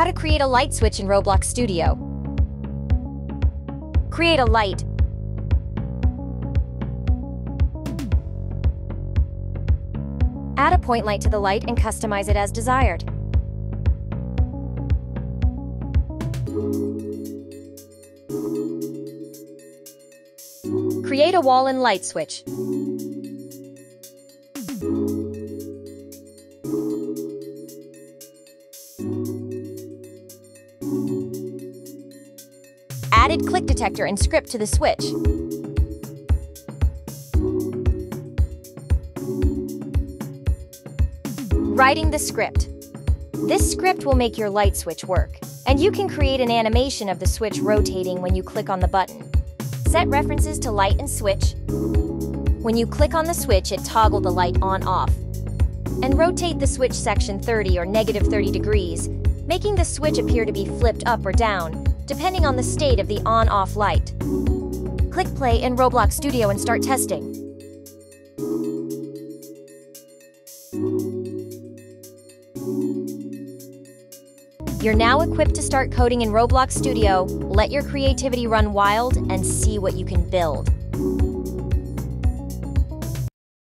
How to create a light switch in Roblox Studio. Create a light. Add a point light to the light and customize it as desired. Create a wall and light switch. Added click detector and script to the switch. Writing the script. This script will make your light switch work, and you can create an animation of the switch rotating when you click on the button. Set references to light and switch. When you click on the switch, it toggles the light on/off. And rotate the switch section 30 or -30 degrees, making the switch appear to be flipped up or down, depending on the state of the on/off light. Click play in Roblox Studio and start testing. You're now equipped to start coding in Roblox Studio. Let your creativity run wild and see what you can build.